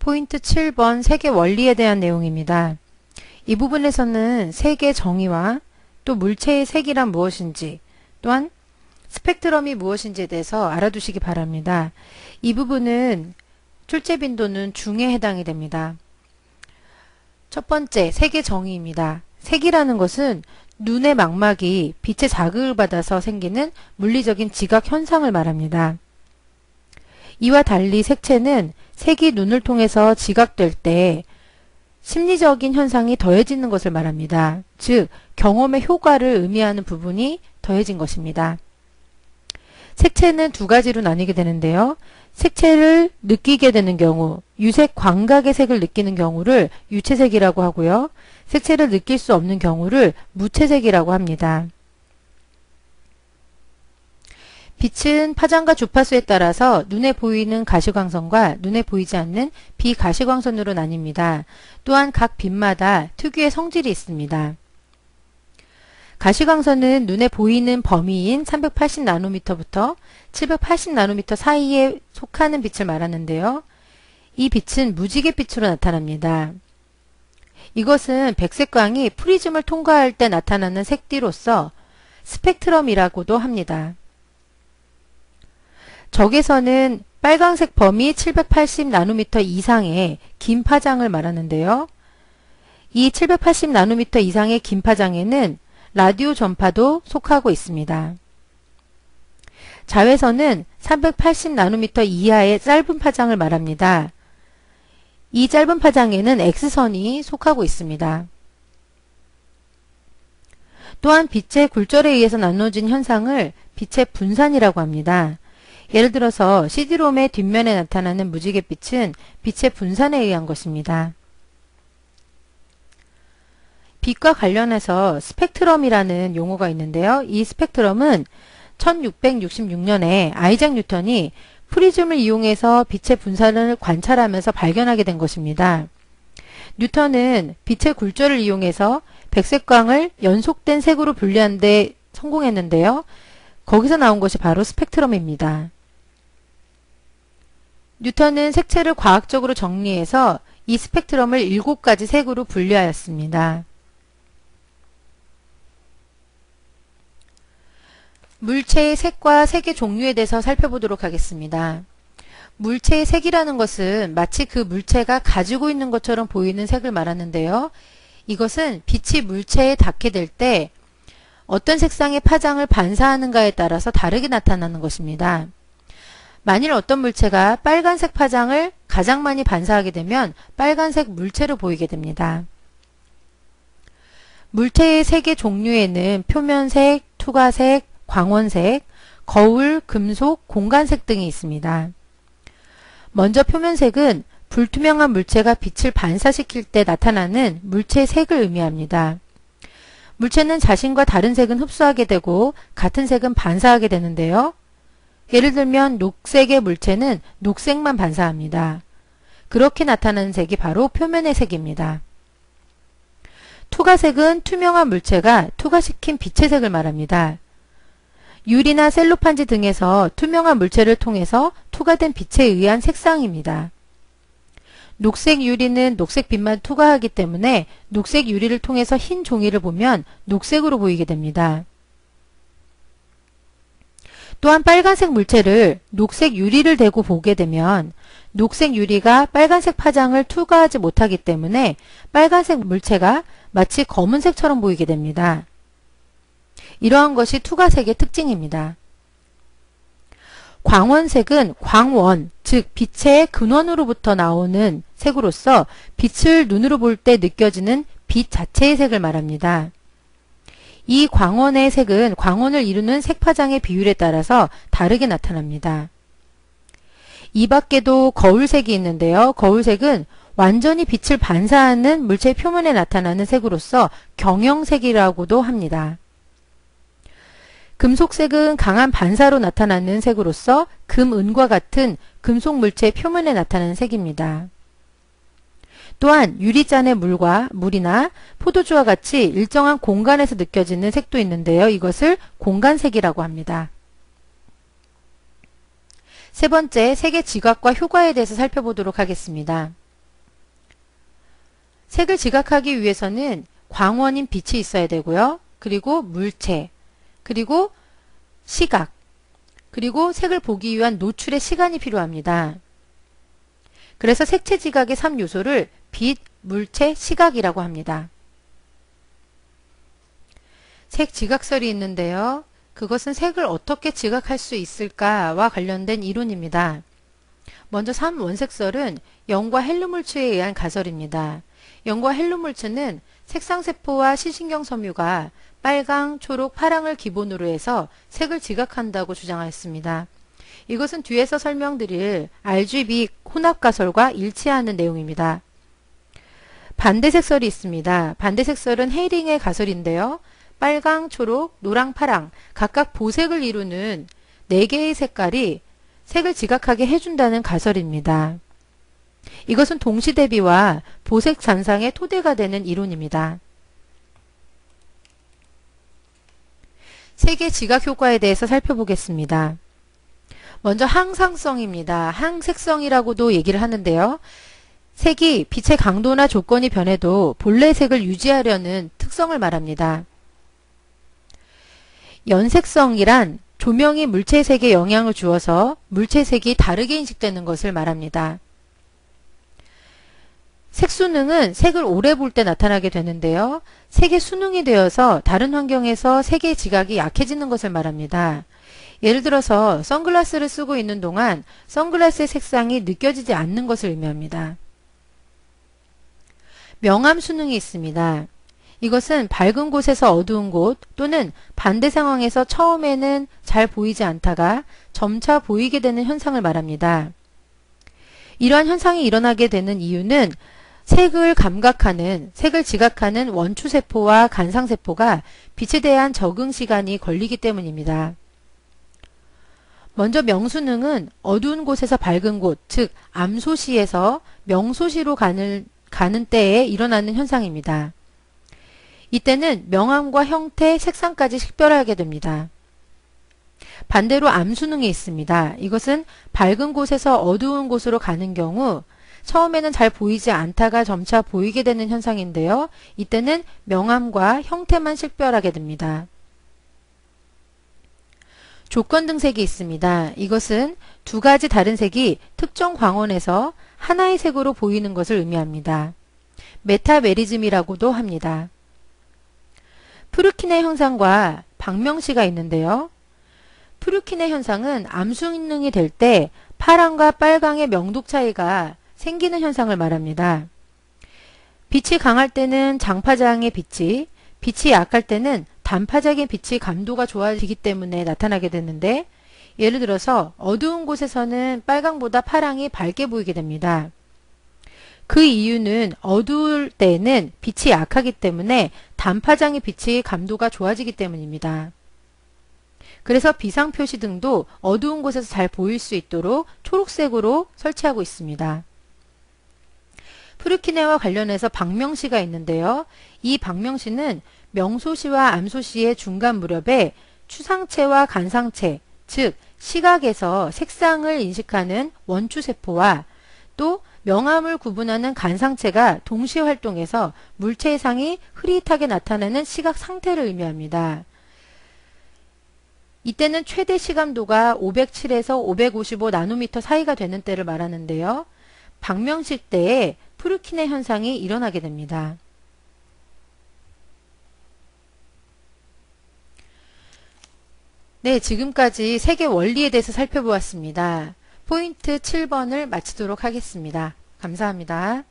포인트 7번 색의 원리에 대한 내용입니다. 이 부분에서는 색의 정의와 또 물체의 색이란 무엇인지 또한 스펙트럼이 무엇인지에 대해서 알아두시기 바랍니다. 이 부분은 출제 빈도는 중에 해당이 됩니다. 첫 번째, 색의 정의입니다. 색이라는 것은 눈의 망막이 빛의 자극을 받아서 생기는 물리적인 지각 현상을 말합니다. 이와 달리 색채는 색이 눈을 통해서 지각될 때 심리적인 현상이 더해지는 것을 말합니다. 즉, 경험의 효과를 의미하는 부분이 더해진 것입니다. 색채는 두 가지로 나뉘게 되는데요. 색채를 느끼게 되는 경우, 유색 광각의 색을 느끼는 경우를 유채색이라고 하고요. 색채를 느낄 수 없는 경우를 무채색이라고 합니다. 빛은 파장과 주파수에 따라서 눈에 보이는 가시광선과 눈에 보이지 않는 비가시광선으로 나뉩니다. 또한 각 빛마다 특유의 성질이 있습니다. 가시광선은 눈에 보이는 범위인 380나노미터부터 780나노미터 사이에 속하는 빛을 말하는데요. 이 빛은 무지갯빛으로 나타납니다. 이것은 백색광이 프리즘을 통과할 때 나타나는 색띠로서 스펙트럼이라고도 합니다. 적외선은 빨강색 범위 780나노미터 이상의 긴 파장을 말하는데요. 이 780나노미터 이상의 긴 파장에는 라디오 전파도 속하고 있습니다. 자외선은 380나노미터 이하의 짧은 파장을 말합니다. 이 짧은 파장에는 X선이 속하고 있습니다. 또한 빛의 굴절에 의해서 나눠진 현상을 빛의 분산이라고 합니다. 예를 들어서 CD롬의 뒷면에 나타나는 무지갯빛은 빛의 분산에 의한 것입니다. 빛과 관련해서 스펙트럼이라는 용어가 있는데요. 이 스펙트럼은 1666년에 아이작 뉴턴이 프리즘을 이용해서 빛의 분산을 관찰하면서 발견하게 된 것입니다. 뉴턴은 빛의 굴절을 이용해서 백색광을 연속된 색으로 분리하는 데 성공했는데요. 거기서 나온 것이 바로 스펙트럼입니다. 뉴턴은 색채를 과학적으로 정리해서 이 스펙트럼을 7가지 색으로 분리하였습니다. 물체의 색과 색의 종류에 대해서 살펴보도록 하겠습니다. 물체의 색이라는 것은 마치 그 물체가 가지고 있는 것처럼 보이는 색을 말하는데요. 이것은 빛이 물체에 닿게 될 때 어떤 색상의 파장을 반사하는가에 따라서 다르게 나타나는 것입니다. 만일 어떤 물체가 빨간색 파장을 가장 많이 반사하게 되면 빨간색 물체로 보이게 됩니다. 물체의 색의 종류에는 표면색, 투과색, 광원색, 거울, 금속, 공간색 등이 있습니다. 먼저 표면색은 불투명한 물체가 빛을 반사시킬 때 나타나는 물체의 색을 의미합니다. 물체는 자신과 다른 색은 흡수하게 되고 같은 색은 반사하게 되는데요. 예를 들면 녹색의 물체는 녹색만 반사합니다. 그렇게 나타나는 색이 바로 표면의 색입니다. 투과색은 투명한 물체가 투과시킨 빛의 색을 말합니다. 유리나 셀로판지 등에서 투명한 물체를 통해서 투과된 빛에 의한 색상입니다. 녹색 유리는 녹색 빛만 투과하기 때문에 녹색 유리를 통해서 흰 종이를 보면 녹색으로 보이게 됩니다. 또한 빨간색 물체를 녹색 유리를 대고 보게 되면 녹색 유리가 빨간색 파장을 투과하지 못하기 때문에 빨간색 물체가 마치 검은색처럼 보이게 됩니다. 이러한 것이 투과색의 특징입니다. 광원색은 광원, 즉 빛의 근원으로부터 나오는 색으로서 빛을 눈으로 볼 때 느껴지는 빛 자체의 색을 말합니다. 이 광원의 색은 광원을 이루는 색파장의 비율에 따라서 다르게 나타납니다. 이 밖에도 거울색이 있는데요. 거울색은 완전히 빛을 반사하는 물체의 표면에 나타나는 색으로서 경영색이라고도 합니다. 금속색은 강한 반사로 나타나는 색으로서 금, 은과 같은 금속 물체의 표면에 나타나는 색입니다. 또한 유리잔의 물이나 포도주와 같이 일정한 공간에서 느껴지는 색도 있는데요. 이것을 공간색이라고 합니다. 세 번째, 색의 지각과 효과에 대해서 살펴보도록 하겠습니다. 색을 지각하기 위해서는 광원인 빛이 있어야 되고요. 그리고 물체, 그리고 시각, 그리고 색을 보기 위한 노출의 시간이 필요합니다. 그래서 색채 지각의 3요소를 빛, 물체, 시각이라고 합니다. 색 지각설이 있는데요. 그것은 색을 어떻게 지각할 수 있을까와 관련된 이론입니다. 먼저 3원색설은 염과 헬름물츠에 의한 가설입니다. 염과 헬름물츠는 색상세포와 시신경 섬유가 빨강, 초록, 파랑을 기본으로 해서 색을 지각한다고 주장하였습니다. 이것은 뒤에서 설명드릴 RGB 혼합가설과 일치하는 내용입니다. 반대색설이 있습니다. 반대색설은 헤링의 가설인데요. 빨강, 초록, 노랑, 파랑 각각 보색을 이루는 4개의 색깔이 색을 지각하게 해준다는 가설입니다. 이것은 동시 대비와 보색 잔상의 토대가 되는 이론입니다. 색의 지각 효과에 대해서 살펴보겠습니다. 먼저 항상성입니다. 항색성이라고도 얘기를 하는데요. 색이 빛의 강도나 조건이 변해도 본래 색을 유지하려는 특성을 말합니다. 연색성이란 조명이 물체색에 영향을 주어서 물체색이 다르게 인식되는 것을 말합니다. 색수능은 색을 오래 볼 때 나타나게 되는데요. 색의 수능이 되어서 다른 환경에서 색의 지각이 약해지는 것을 말합니다. 예를 들어서 선글라스를 쓰고 있는 동안 선글라스의 색상이 느껴지지 않는 것을 의미합니다. 명암 수능이 있습니다. 이것은 밝은 곳에서 어두운 곳 또는 반대 상황에서 처음에는 잘 보이지 않다가 점차 보이게 되는 현상을 말합니다. 이러한 현상이 일어나게 되는 이유는 색을 지각하는 원추세포와 간상세포가 빛에 대한 적응 시간이 걸리기 때문입니다. 먼저 명수능은 어두운 곳에서 밝은 곳, 즉 암소시에서 명소시로 가는 때에 일어나는 현상입니다. 이때는 명암과 형태, 색상까지 식별하게 됩니다. 반대로 암수능이 있습니다. 이것은 밝은 곳에서 어두운 곳으로 가는 경우 처음에는 잘 보이지 않다가 점차 보이게 되는 현상인데요. 이때는 명암과 형태만 식별하게 됩니다. 조건등색이 있습니다. 이것은 두 가지 다른 색이 특정 광원에서 하나의 색으로 보이는 것을 의미합니다. 메타메리즘이라고도 합니다. 푸르킨의 현상과 박명시가 있는데요. 푸르킨의 현상은 암수능이 될 때 파랑과 빨강의 명독 차이가 생기는 현상을 말합니다. 빛이 강할 때는 장파장의 빛이 약할 때는 단파장의 빛이 감도가 좋아지기 때문에 나타나게 되는데, 예를 들어서 어두운 곳에서는 빨강보다 파랑이 밝게 보이게 됩니다. 그 이유는 어두울 때에는 빛이 약하기 때문에 단파장의 빛이 감도가 좋아지기 때문입니다. 그래서 비상표시 등도 어두운 곳에서 잘 보일 수 있도록 초록색으로 설치하고 있습니다. 푸르킨해와 관련해서 박명시가 있는데요. 이 박명시는 명소시와 암소시의 중간 무렵에 추상체와 간상체, 즉 시각에서 색상을 인식하는 원추세포와 또 명암을 구분하는 간상체가 동시 활동해서 물체의 상이 흐릿하게 나타나는 시각 상태를 의미합니다. 이때는 최대 시감도가 507에서 555 나노미터 사이가 되는 때를 말하는데요. 박명시 때에 푸르킨해 현상이 일어나게 됩니다. 네, 지금까지 색의 원리에 대해서 살펴보았습니다. 포인트 7번을 마치도록 하겠습니다. 감사합니다.